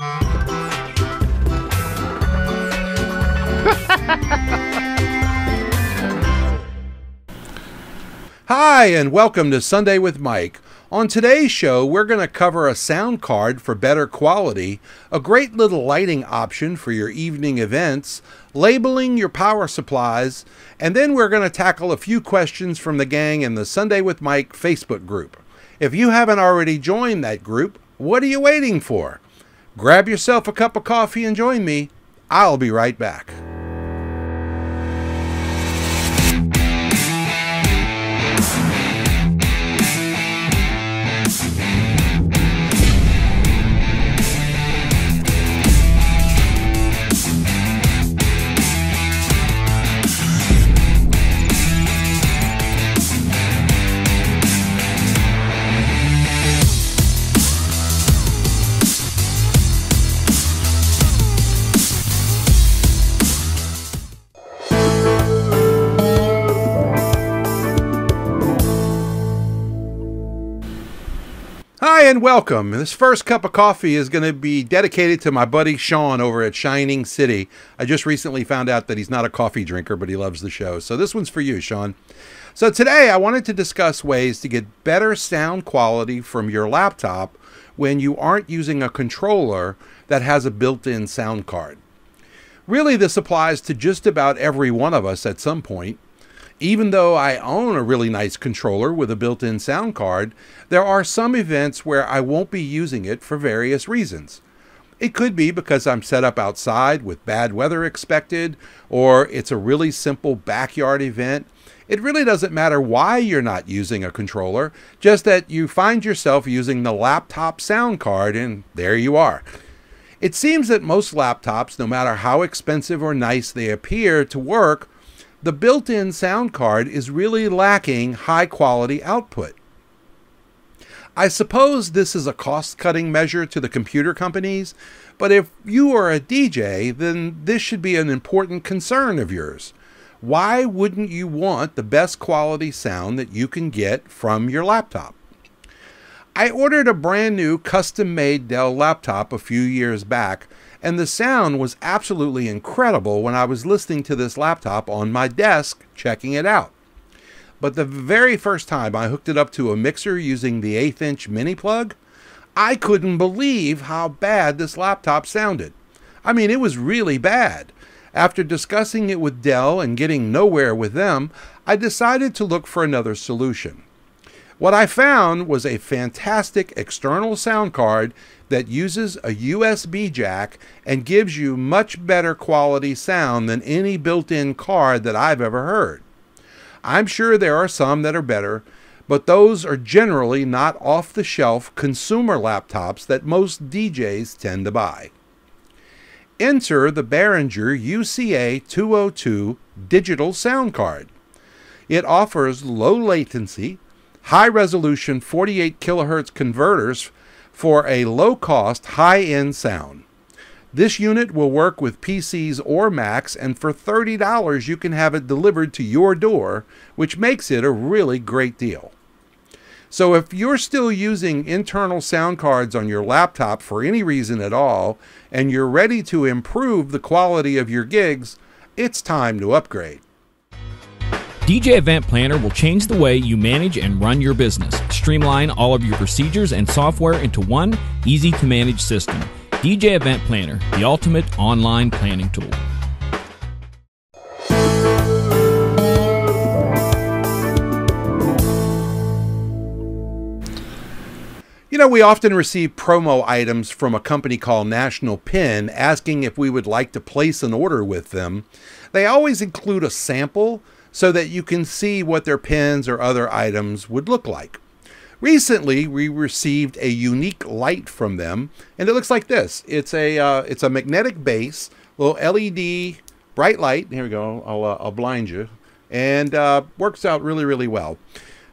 Hi, and welcome to Sunday with Mike. On today's show, we're going to cover a sound card for better quality, a great little lighting option for your evening events, labeling your power supplies, and then we're going to tackle a few questions from the gang in the Sunday with Mike Facebook group. If you haven't already joined that group, what are you waiting for? Grab yourself a cup of coffee and join me. I'll be right back. And welcome. This first cup of coffee is going to be dedicated to my buddy Sean over at Shining City. I just recently found out that he's not a coffee drinker, but he loves the show. So this one's for you, Sean. So today I wanted to discuss ways to get better sound quality from your laptop when you aren't using a controller that has a built-in sound card. Really, this applies to just about every one of us at some point. Even though I own a really nice controller with a built-in sound card, there are some events where I won't be using it for various reasons. It could be because I'm set up outside with bad weather expected, or it's a really simple backyard event. It really doesn't matter why you're not using a controller, just that you find yourself using the laptop sound card and there you are. It seems that most laptops, no matter how expensive or nice they appear to work, the built-in sound card is really lacking high-quality output. I suppose this is a cost-cutting measure to the computer companies, but if you are a DJ, then this should be an important concern of yours. Why wouldn't you want the best quality sound that you can get from your laptop? I ordered a brand new custom-made Dell laptop a few years back, and the sound was absolutely incredible when I was listening to this laptop on my desk, checking it out. But the very first time I hooked it up to a mixer using the 1/8-inch mini plug, I couldn't believe how bad this laptop sounded. I mean, it was really bad. After discussing it with Dell and getting nowhere with them, I decided to look for another solution. What I found was a fantastic external sound card that uses a USB jack and gives you much better quality sound than any built-in card that I've ever heard. I'm sure there are some that are better, but those are generally not off-the-shelf consumer laptops that most DJs tend to buy. Enter the Behringer UCA202 digital sound card. It offers low latency, high-resolution 48 kHz converters for a low-cost, high-end sound. This unit will work with PCs or Macs, and for $30 you can have it delivered to your door, which makes it a really great deal. So if you're still using internal sound cards on your laptop for any reason at all, and you're ready to improve the quality of your gigs, it's time to upgrade. DJ Event Planner will change the way you manage and run your business. Streamline all of your procedures and software into one easy-to-manage system. DJ Event Planner, the ultimate online planning tool. You know, we often receive promo items from a company called National Pen asking if we would like to place an order with them. They always include a sample, so that you can see what their pens or other items would look like. Recently, we received a unique light from them, and it looks like this. It's a magnetic base, little LED bright light. Here we go. I'll blind you, and works out really, really well.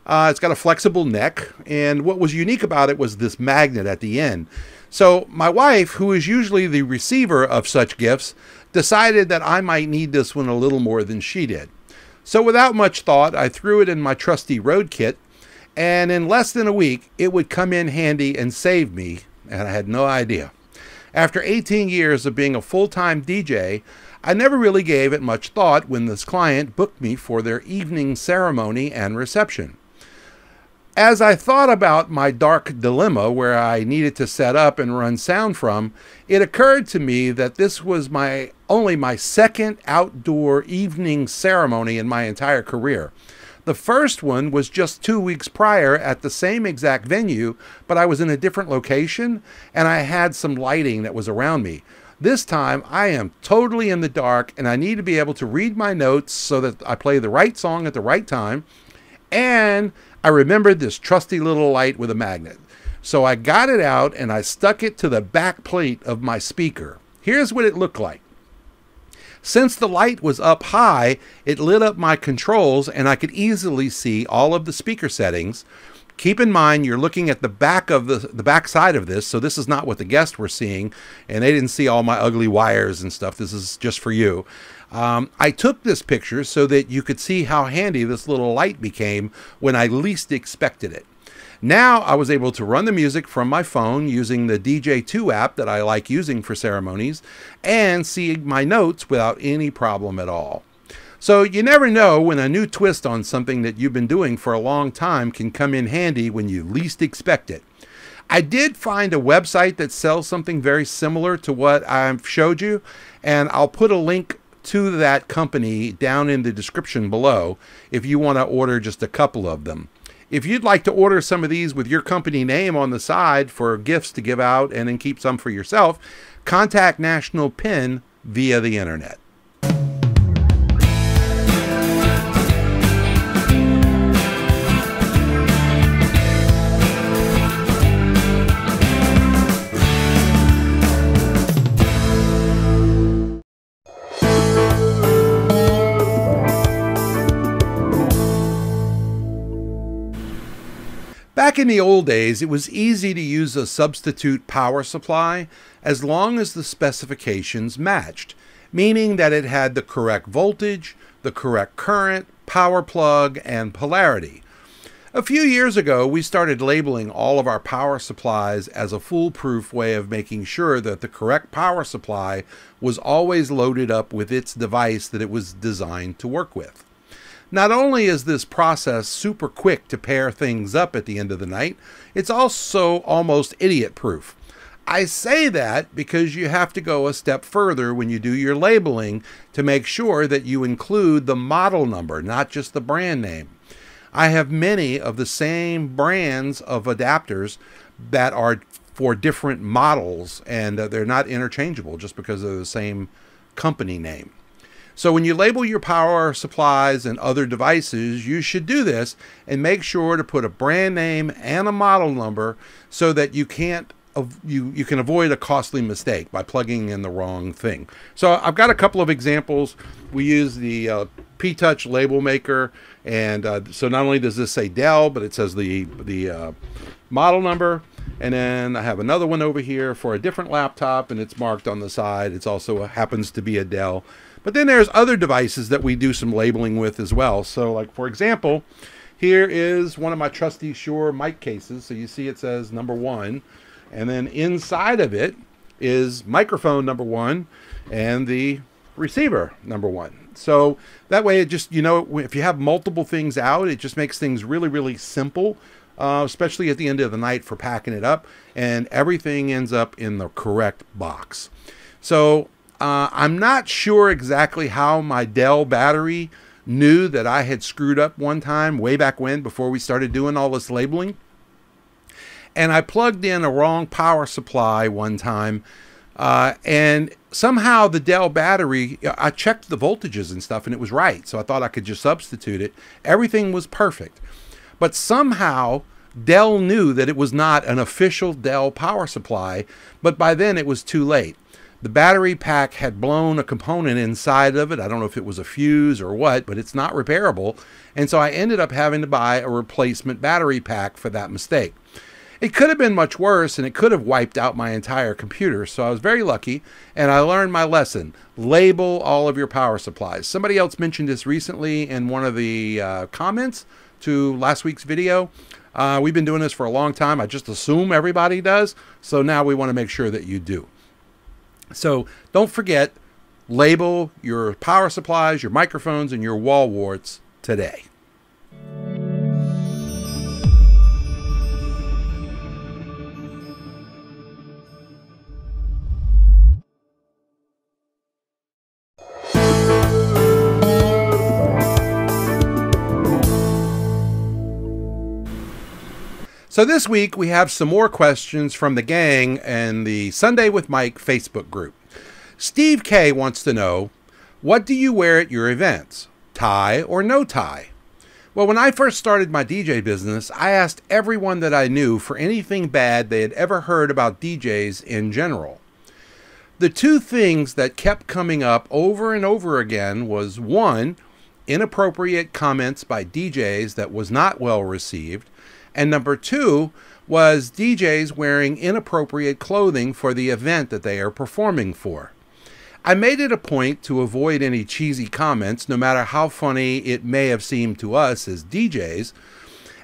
It's got a flexible neck, and what was unique about it was this magnet at the end. So my wife, who is usually the receiver of such gifts, decided that I might need this one a little more than she did. So without much thought, I threw it in my trusty road kit, and in less than a week, it would come in handy and save me, and I had no idea. After 18 years of being a full-time DJ, I never really gave it much thought when this client booked me for their evening ceremony and reception. As I thought about my dark dilemma where I needed to set up and run sound from, it occurred to me that this was only my second outdoor evening ceremony in my entire career. The first one was just 2 weeks prior at the same exact venue, but I was in a different location and I had some lighting that was around me. This time I am totally in the dark and I need to be able to read my notes so that I play the right song at the right time. And I remembered this trusty little light with a magnet. So I got it out and I stuck it to the back plate of my speaker. Here's what it looked like. Since the light was up high, it lit up my controls and I could easily see all of the speaker settings. Keep in mind, you're looking at the back side of this, so this is not what the guests were seeing, and they didn't see all my ugly wires and stuff. This is just for you. I took this picture so that you could see how handy this little light became when I least expected it. Now I was able to run the music from my phone using the DJ2 app that I like using for ceremonies and see my notes without any problem at all. So you never know when a new twist on something that you've been doing for a long time can come in handy when you least expect it. I did find a website that sells something very similar to what I've showed you, and I'll put a link to that company down in the description below if you want to order just a couple of them. If you'd like to order some of these with your company name on the side for gifts to give out and then keep some for yourself, contact National Pen via the internet. Back in the old days, it was easy to use a substitute power supply as long as the specifications matched, meaning that it had the correct voltage, the correct current, power plug, and polarity. A few years ago, we started labeling all of our power supplies as a foolproof way of making sure that the correct power supply was always loaded up with its device that it was designed to work with. Not only is this process super quick to pair things up at the end of the night, it's also almost idiot-proof. I say that because you have to go a step further when you do your labeling to make sure that you include the model number, not just the brand name. I have many of the same brands of adapters that are for different models, and they're not interchangeable just because they're the same company name. So when you label your power supplies and other devices, you should do this and make sure to put a brand name and a model number so that you can avoid a costly mistake by plugging in the wrong thing. So I've got a couple of examples. We use the P-Touch label maker, and so not only does this say Dell, but it says the model number. And then I have another one over here for a different laptop, and it's marked on the side. It's also happens to be a Dell. But then there's other devices that we do some labeling with as well. So like, for example, here is one of my trusty Shure mic cases. So you see it says number 1, and then inside of it is microphone number 1 and the receiver number 1. So that way it just, you know, if you have multiple things out, it just makes things really, really simple, especially at the end of the night for packing it up, and everything ends up in the correct box. So I'm not sure exactly how my Dell battery knew that I had screwed up one time way back when, before we started doing all this labeling. And I plugged in a wrong power supply one time, and somehow the Dell battery, I checked the voltages and stuff and it was right. So I thought I could just substitute it. Everything was perfect. But somehow Dell knew that it was not an official Dell power supply, but by then it was too late. The battery pack had blown a component inside of it. I don't know if it was a fuse or what, but it's not repairable. And so I ended up having to buy a replacement battery pack for that mistake. It could have been much worse, and it could have wiped out my entire computer. So I was very lucky, and I learned my lesson. Label all of your power supplies. Somebody else mentioned this recently in one of the comments to last week's video. We've been doing this for a long time. I just assume everybody does. So now we want to make sure that you do. So don't forget, label your power supplies, your microphones, and your wall warts today. So this week we have some more questions from the gang and the Sunday with Mike Facebook group. Steve K wants to know, what do you wear at your events? Tie or no tie? Well, when I first started my DJ business, I asked everyone that I knew for anything bad they had ever heard about DJs in general. The two things that kept coming up over and over again was, one, inappropriate comments by DJs that was not well received, and number two was DJs wearing inappropriate clothing for the event that they are performing for. I made it a point to avoid any cheesy comments, no matter how funny it may have seemed to us as DJs.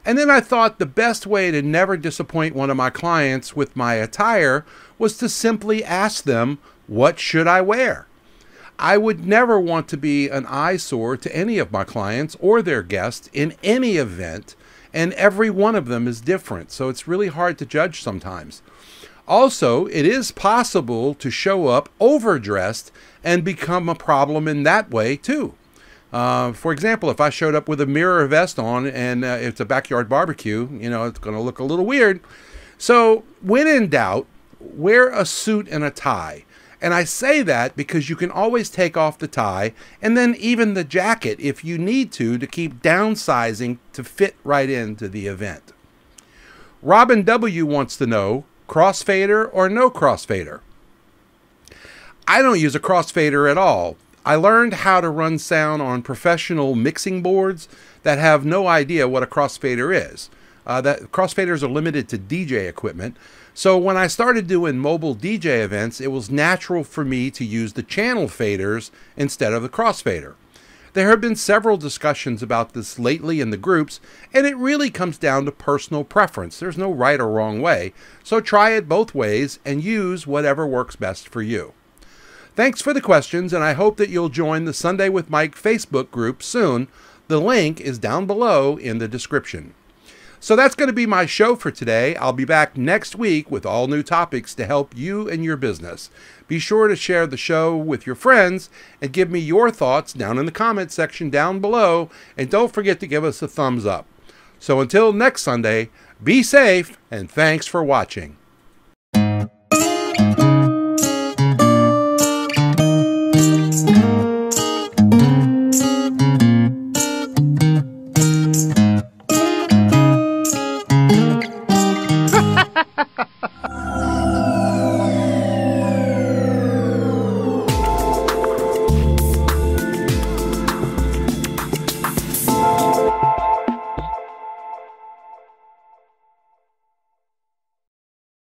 And then I thought the best way to never disappoint one of my clients with my attire was to simply ask them, what should I wear? I would never want to be an eyesore to any of my clients or their guests in any event, and every one of them is different, so it's really hard to judge sometimes. Also, it is possible to show up overdressed and become a problem in that way too. For example, if I showed up with a mirror vest on and it's a backyard barbecue, you know, it's going to look a little weird. So when in doubt, wear a suit and a tie. And I say that because you can always take off the tie and then even the jacket if you need to keep downsizing to fit right into the event. Robin W. wants to know, crossfader or no crossfader? I don't use a crossfader at all. I learned how to run sound on professional mixing boards that have no idea what a crossfader is. That crossfaders are limited to DJ equipment. So when I started doing mobile DJ events, it was natural for me to use the channel faders instead of the crossfader. There have been several discussions about this lately in the groups, and it really comes down to personal preference. There's no right or wrong way. So try it both ways and use whatever works best for you. Thanks for the questions, and I hope that you'll join the Sunday with Mike Facebook group soon. The link is down below in the description. So that's going to be my show for today. I'll be back next week with all new topics to help you and your business. Be sure to share the show with your friends and give me your thoughts down in the comment section down below. And don't forget to give us a thumbs up. So until next Sunday, be safe and thanks for watching.